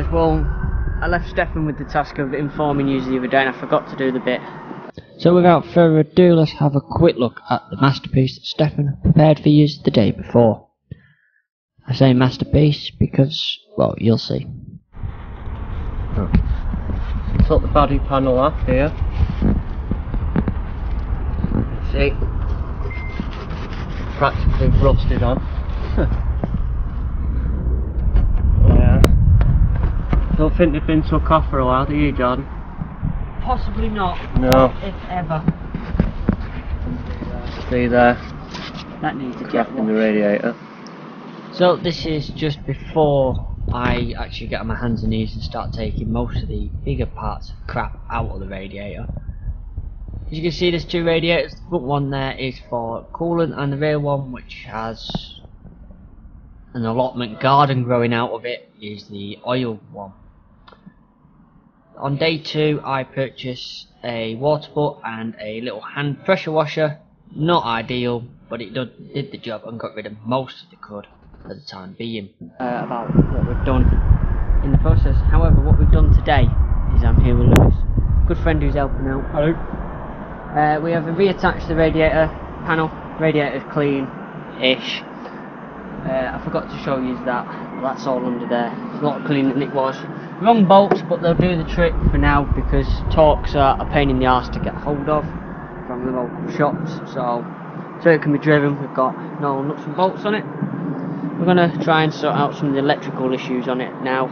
guys, well, I left Stefan with the task of informing you the other day and I forgot to do the bit. So without further ado, let's have a quick look at the masterpiece that Stefan prepared for you the day before. I say masterpiece because, well, you'll see. Okay. Put the body panel up here. Let's see. Practically rusted on. Yeah. Don't think they've been took off for a while, do you, John? Possibly not. No. If ever. See there. That needs to get in the radiator. So this is just before I actually get on my hands and knees and start taking most of the bigger parts of crap out of the radiator. As you can see, there's two radiators. The front one there is for coolant and the rear one, which has an allotment garden growing out of it, is the oil one. On day two, I purchased a water butt and a little hand pressure washer. Not ideal, but it did the job and got rid of most of the crud for the time being. About what we've done in the process. However, what we've done today is I'm here with Lewis, good friend who's helping out. Hello. We have reattached the radiator panel. Radiator's clean-ish. I forgot to show you that. That's all under there. A lot cleaner than it was. Wrong bolts, but they'll do the trick for now because torques are a pain in the arse to get hold of from the local shops, so it can be driven. We've got no nuts and bolts on it. We're going to try and sort out some of the electrical issues on it now,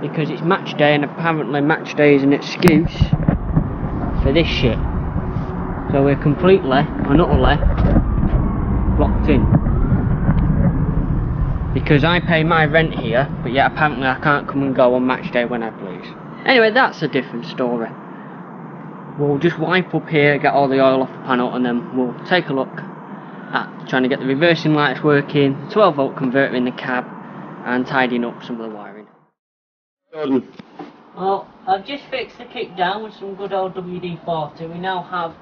because it's match day and apparently match day is an excuse for this shit, so we're completely and utterly locked in. Because I pay my rent here, but yet apparently I can't come and go on match day when I please. Anyway, that's a different story. We'll just wipe up here, get all the oil off the panel, and then we'll take a look at trying to get the reversing lights working, the 12 volt converter in the cab, and tidying up some of the wiring. Jordan. Well, I've just fixed the kick down with some good old WD-40. We now have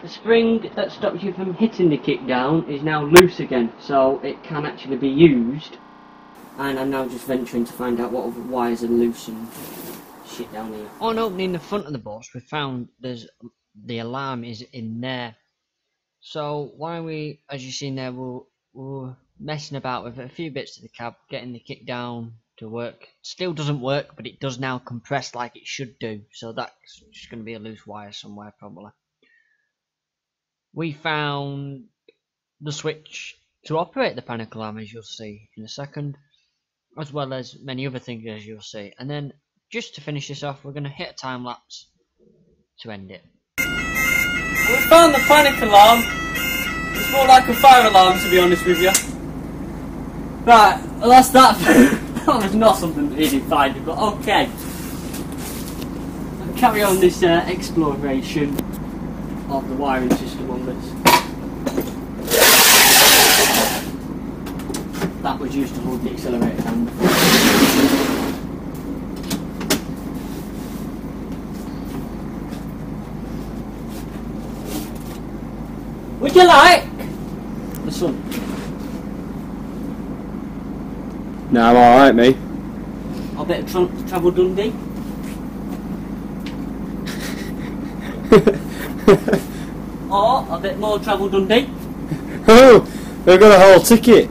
the spring that stops you from hitting the kick down is now loose again, so it can actually be used. And I'm now just venturing to find out what other wires are loose and shit down here. On opening the front of the box, we found the alarm is in there. So while we, as you've seen there, we're messing about with a few bits of the cab, getting the kick down to work. Still doesn't work, but it does now compress like it should do. So that's just going to be a loose wire somewhere probably. We found the switch to operate the panic alarm, as you'll see in a second, as well as many other things, as you'll see. And then, just to finish this off, we're going to hit a time lapse to end it. We found the panic alarm. It's more like a fire alarm, to be honest with you. Right, well, that's that. That was not something that easy to find, but okay. I'll carry on this exploration of the wiring system onwards. That was used to hold the accelerator down before. Would you like the sun? No, I'm alright, me. I better travel Dundee. Or a bit more travel Dundee. Oh, they've got a whole ticket.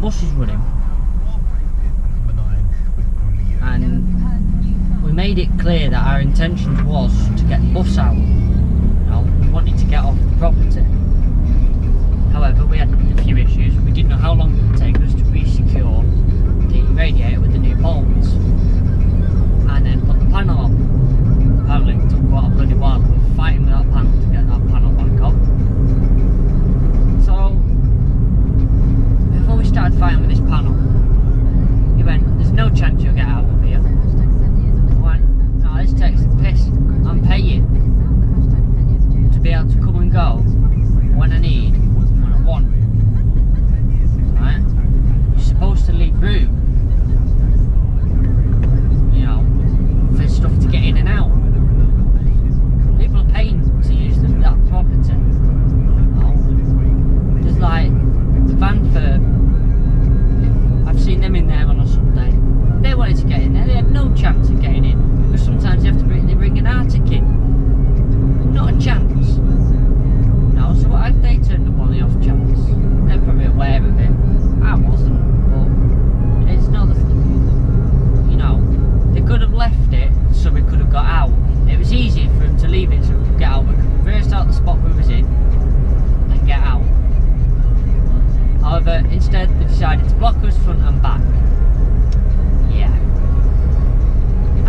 bus is running. And we made it clear that our intention was to get the bus out. We wanted to get off the property. However, we had a few issues. We didn't know how long it would take us to re-secure the radiator with the new bolts. And then put the panel on. Apparently it took quite a bloody while. We were fighting with that panel to get that panel back on. So, before we started fighting with this panel, he went, "There's no chance you'll get out of here." I went, "No, this takes the piss. I'm paying to be able to come and go when I need, when I want. Right? You're supposed to leave room, for stuff to get in and out. People are paying to use that property. There's like the van firm, I've seen them in there on a Sunday. They wanted to get in there, they had no chance of getting in, because sometimes you have to bring an Arctic in. Not a chance. So what if they turned up on the off chance? They're probably aware of it. I wasn't, but it's not the thing. They could have left it so we could have got out. It was easier for them to leave it so we could get out. We could reverse out the spot we was in and get out. However, instead they decided to block us front and back. Yeah.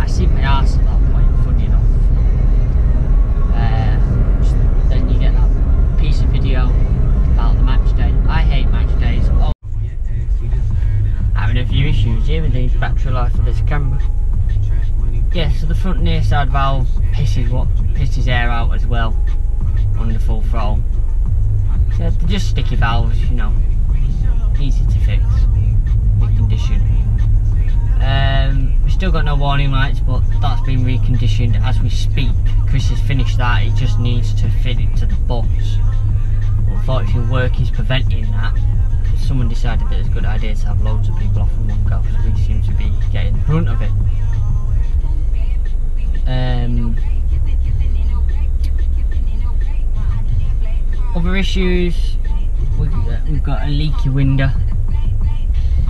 I see my arse at that point, funny enough. Then you get that piece of video about the match day. I hate match days. Oh. Having a few issues here with the battery life of this camera. Yeah, so the front near side valve pisses air out as well on the full throttle. Yeah, they're just sticky valves, easy to fix, recondition. We've still got no warning lights, but that's been reconditioned as we speak. Chris has finished that, he just needs to fit it to the bus. Unfortunately, work is preventing that. Someone decided that it's a good idea to have loads of people off in one go, so we seem to be getting in front of it. Other issues, we've got a leaky window.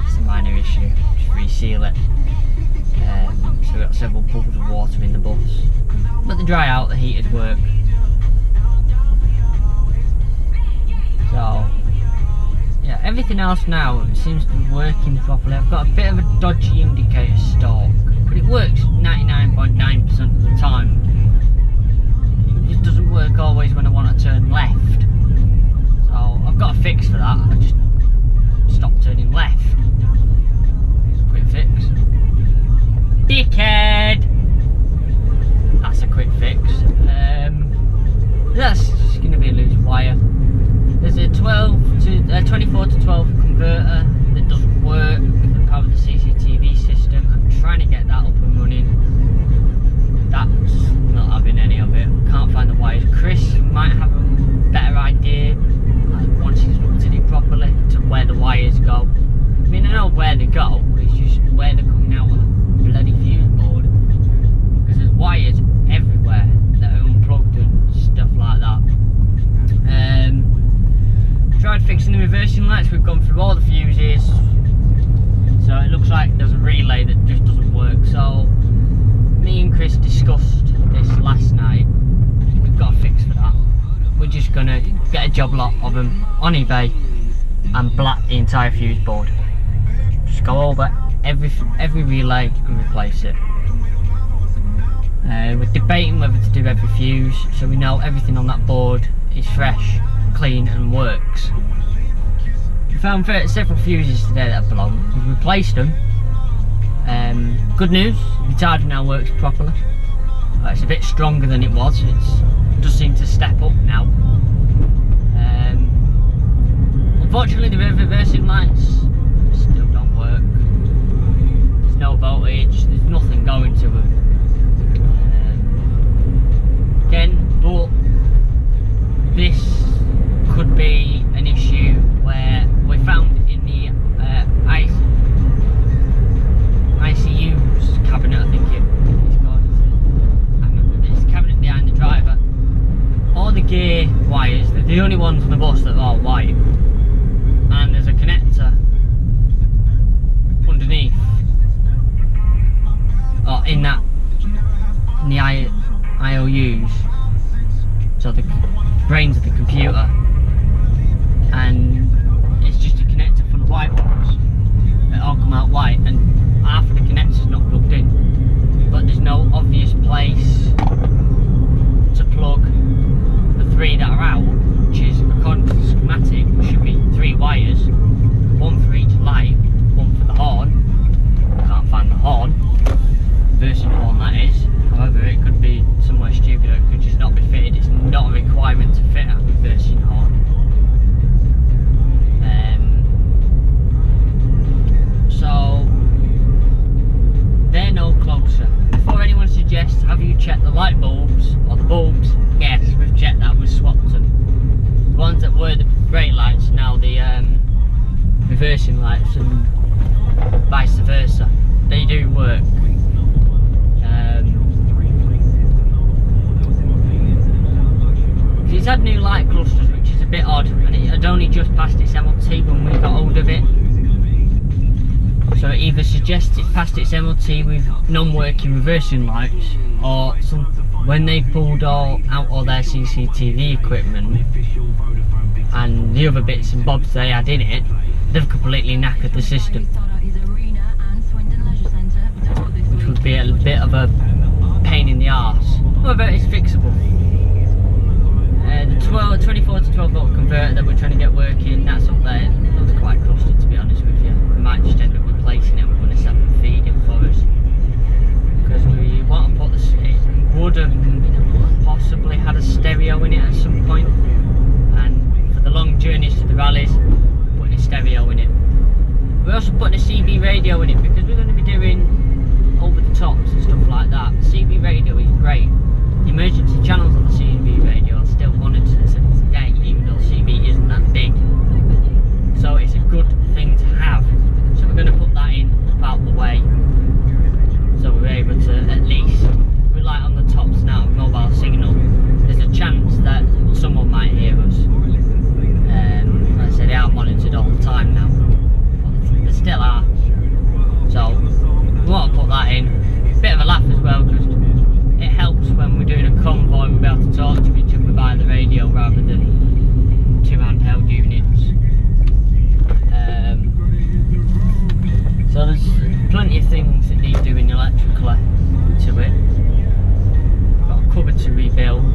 It's a minor issue, just reseal it. So we've got several bubbles of water in the bus, but they dry out, the heaters work. So, yeah, everything else now seems to be working properly. I've got a bit of a dodgy indicator stalk, but it works 99.9% of the time. It just doesn't work always when I want to turn left. So, I've got a fix for that. I just stopped turning left. Quick fix. Dickhead! That's a quick fix. That's just going to be a loose wire. There's a 24 to 12 converter that doesn't work for the power of the CCTV system. I'm trying to get that up and running. That's not having any of it. Can't find the wires. Chris might have a better idea once he's looked at it properly to where the wires go. I mean, I know where they go, but it's just where they're coming out of the bloody fuse board. Because there's wires everywhere that are unplugged and stuff like that. Tried fixing the reversing lights, we've gone through all the fuses. So it looks like there's a relay that just doesn't work. So me and Chris discussed this last night. We've got a fix for that. We're just going to get a job lot of them on eBay and black the entire fuse board. Just go over every relay and replace it. We're debating whether to do every fuse so we know everything on that board is fresh, clean and works. We found several fuses today that have blown. We've replaced them. Good news, the charger now works properly. It's a bit stronger than it was. It does seem to step up now. Unfortunately, the reversing lights still don't work. There's no voltage, there's nothing going to them. Again, but this could be an issue where we found in the ICU's cabinet, I think it's called, I remember this cabinet behind the driver. All the gear wires, they're the only ones on the bus that are white. And there's a connector running lights and vice versa. They do work. It's had new light clusters, which is a bit odd, and it had only just passed its MOT when we got hold of it. So it either suggested past its MOT with non-working reversing lights, or some, when they pulled out all their CCTV equipment and the other bits and bobs they had in it, they've completely knackered the system, which would be a bit of a pain in the arse. However, it's fixable. The 24 to 12 volt converter that we're trying to get working, that's up there. It looks quite crusted, to be honest with you. We might just end up replacing it when it's 7 feet in for us, because we want to put this. It would have possibly had a stereo in it at some point, and for the long journeys to the rallies, we're putting a stereo in it. We're also putting a CB radio in it because we're going to be doing over the tops and stuff like that. The CB radio is great. The emergency channels on the CB radio are still monitored to this day, even though CB isn't that big. So it's a good thing to have. So we're going to put that in about the way, so we're able to at least, we're like on the tops now, mobile signal. There's a chance that someone might hear us. Like I say, they are monitored all the time now. But they still are. So we want to put that in. Bit of a laugh as well, because it helps when we're doing a convoy, we'll be able to talk to each other by the radio rather than two handheld units. So there's plenty of things that need doing electrically to it. We've got a cupboard to rebuild.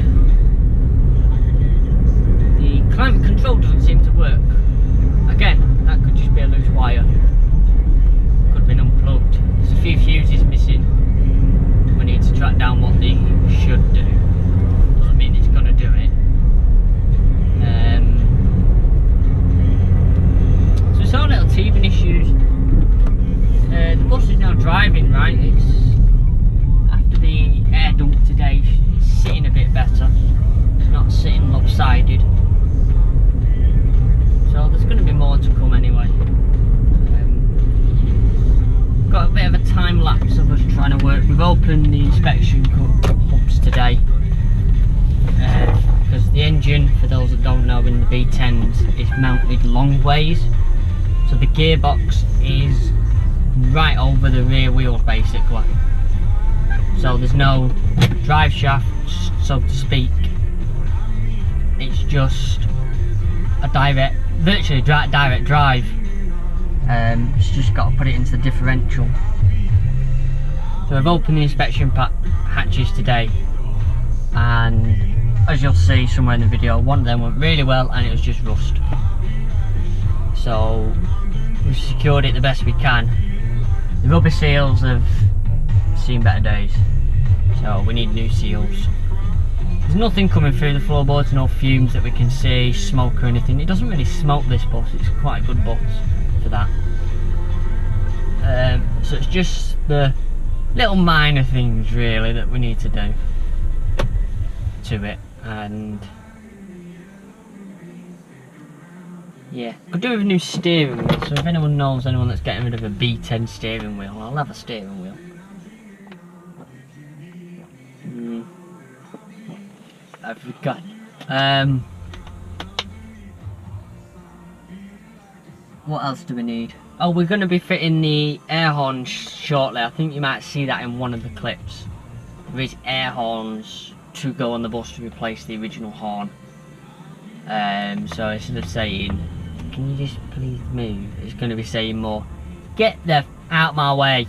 The climate control doesn't seem to work. Again, that could just be a loose wire. Could have been unplugged. There's a few fuses missing. We need to track down what they should do. Doesn't mean it's going to do it. So it's all little teething issues. The bus is now driving right. It's after the air dump today, it's sitting a bit better. It's not sitting lopsided. So there's going to be more to come anyway. Got a bit of a time lapse of us trying to work. We've opened the inspection hubs today because the engine, for those that don't know, in the B10s is mounted long ways, so the gearbox is right over the rear wheel basically, so there's no drive shaft, so to speak. It's just a direct, virtually direct drive. It's just got to put it into the differential. So I've opened the inspection hatches today, and as you'll see somewhere in the video, one of them went really well and it was just rust. So we've secured it the best we can. The rubber seals have seen better days, so we need new seals. There's nothing coming through the floorboards, no fumes that we can see, smoke or anything. It doesn't really smoke, this bus. It's quite a good bus for that. So it's just the little minor things really that we need to do to it, and yeah, could do with a new steering wheel. So if anyone knows anyone that's getting rid of a B10 steering wheel, I'll have a steering wheel. I forgot. What else do we need? Oh, we're going to be fitting the air horn shortly. I think you might see that in one of the clips. There is air horns to go on the bus to replace the original horn. So instead of saying, "Can you just please move?" it's going to be saying more, "Get the f out my way."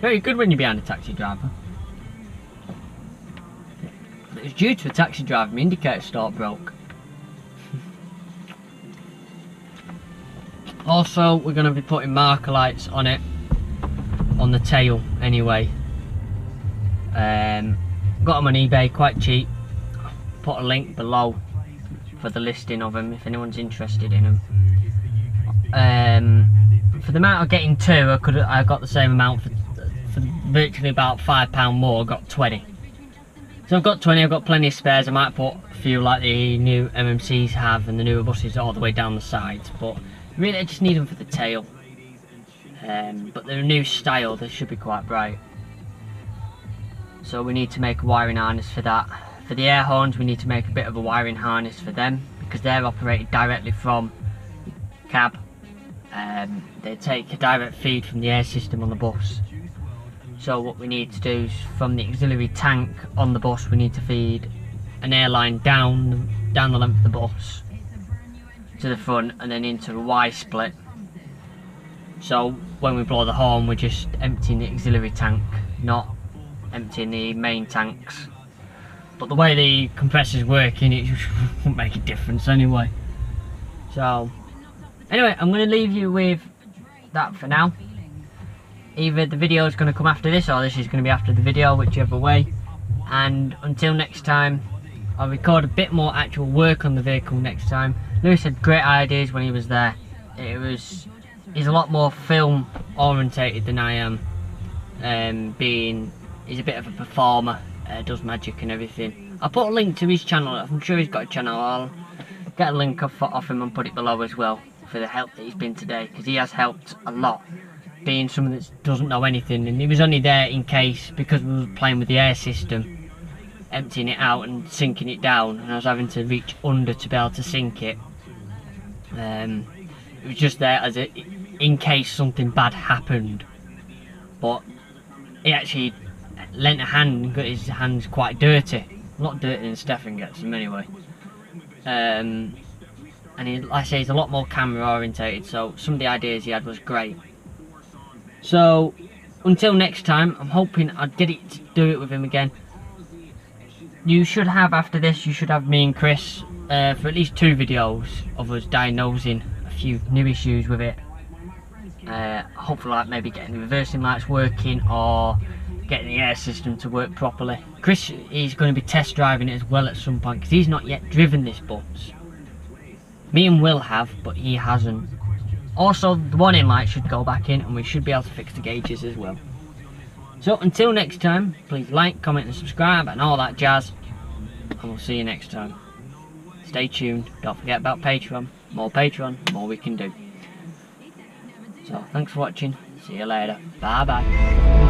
Very good when you're behind a taxi driver. It was due to a taxi driver, my indicator start broke. Also, we're going to be putting marker lights on it, on the tail anyway. Got them on eBay, quite cheap. Put a link below for the listing of them if anyone's interested in them. For the amount of getting two, I got the same amount for virtually about £5 more. I got 20. So I've got 20, I've got plenty of spares. I might put a few like the new MMC's have and the newer buses all the way down the sides, but Really, I just need them for the tail. But they're a new style, they should be quite bright. So we need to make a wiring harness for that. For the air horns, we need to make a bit of a wiring harness for them, because they're operated directly from the cab. They take a direct feed from the air system on the bus. So what we need to do is, from the auxiliary tank on the bus, we need to feed an air line down the length of the bus to the front and then into a Y split. So when we blow the horn, we're just emptying the auxiliary tank, not emptying the main tanks. But the way the compressor's working, it just won't make a difference anyway. So anyway, I'm going to leave you with that for now. Either the video is going to come after this, or this is going to be after the video, whichever way. And until next time, I'll record a bit more actual work on the vehicle next time. Lewis had great ideas when he was there. He's a lot more film orientated than I am. He's a bit of a performer, does magic and everything. I'll put a link to his channel. I'm sure he's got a channel. I'll get a link off him and put it below as well, for the help that he's been today, because he has helped a lot, being someone that doesn't know anything. And he was only there in case, because we were playing with the air system, emptying it out and sinking it down, and I was having to reach under to be able to sink it. It was just there as in case something bad happened. But he actually lent a hand and got his hands quite dirty. A lot dirtier than Stefan gets them anyway. And he, like I say, he's a lot more camera orientated, so some of the ideas he had was great. So until next time, I'm hoping I'd get it to do it with him again. You should have, after this, you should have me and Chris for at least 2 videos of us diagnosing a few new issues with it. Hopefully, like maybe getting the reversing lights working, or getting the air system to work properly. Chris is going to be test driving it as well at some point, because he's not yet driven this bus. Me and Will have, but he hasn't. Also, the warning light should go back in, and we should be able to fix the gauges as well. So until next time, please like, comment and subscribe and all that jazz, and we'll see you next time. Stay tuned, don't forget about Patreon, more we can do. So thanks for watching, see you later, bye bye.